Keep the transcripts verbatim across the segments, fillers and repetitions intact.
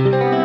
We'll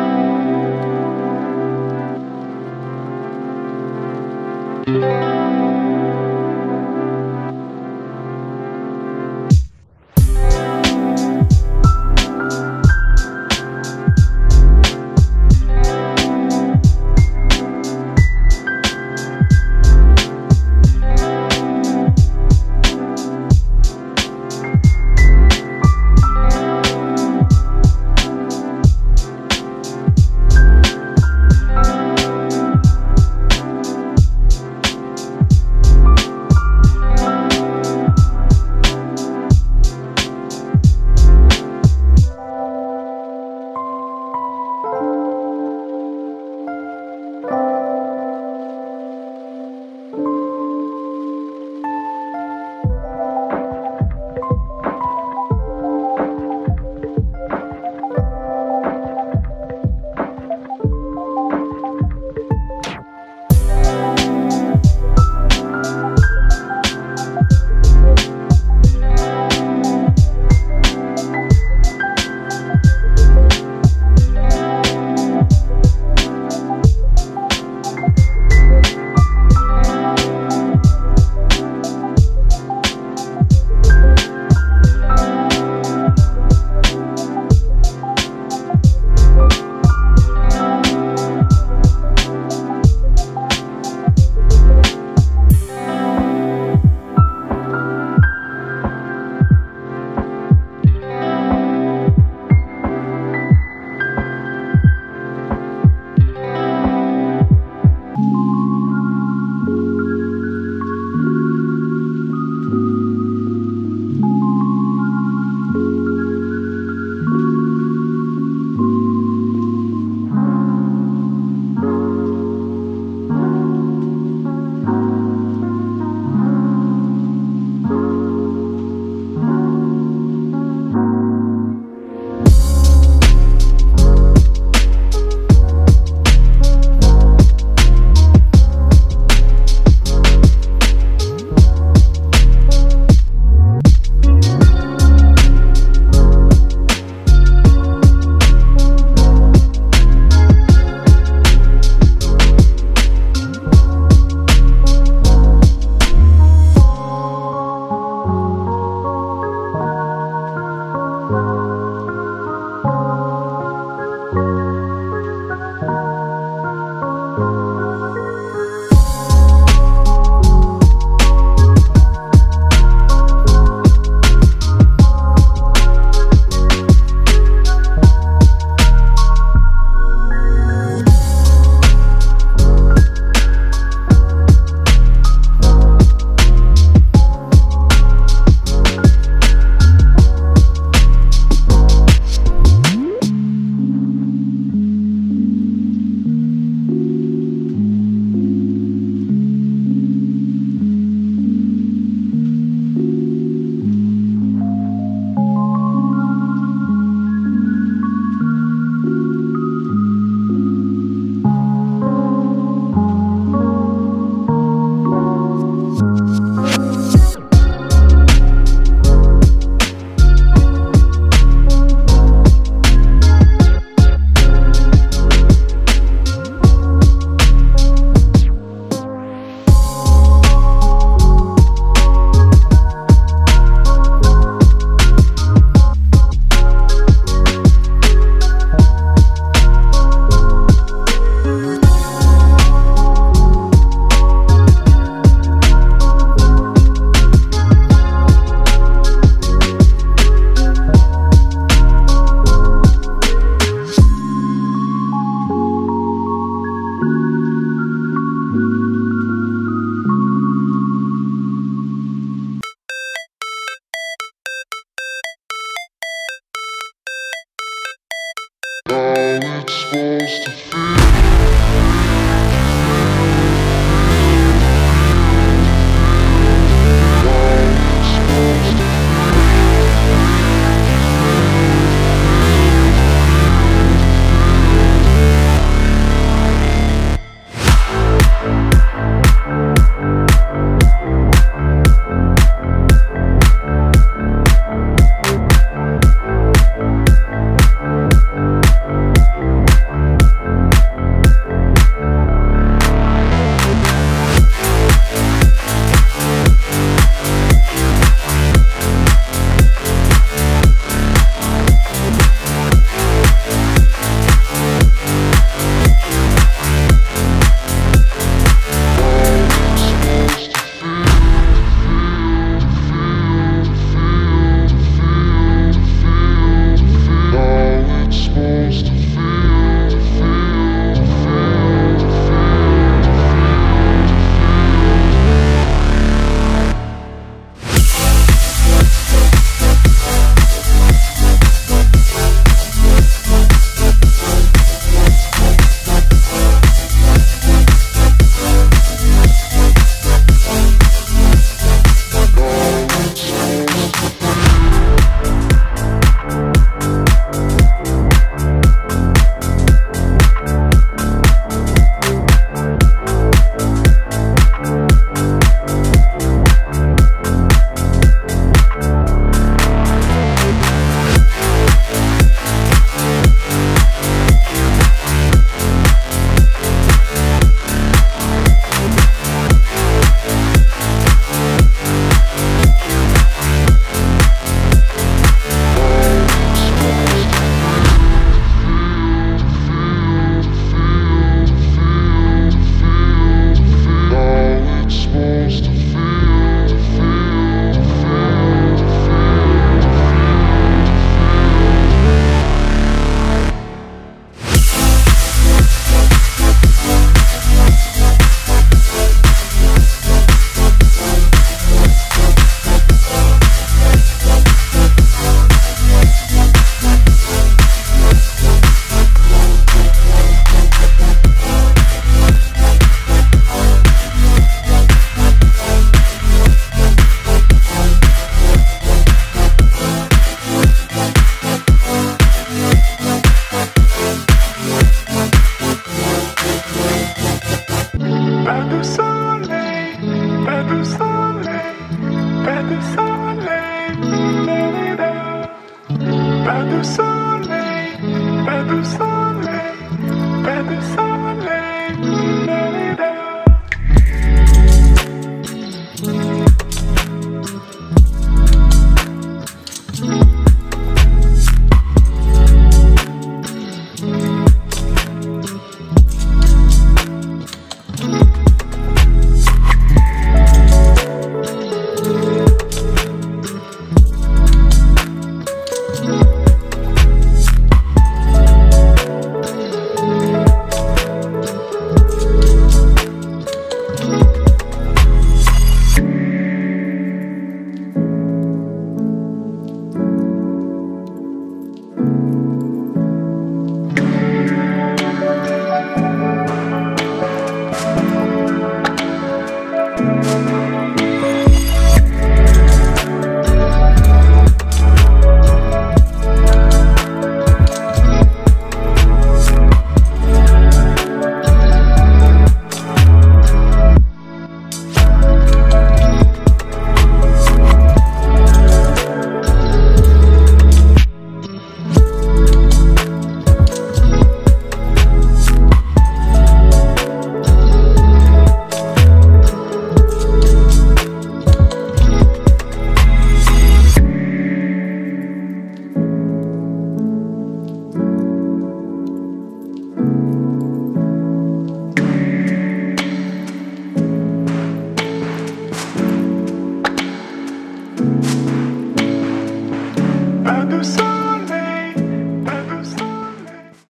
So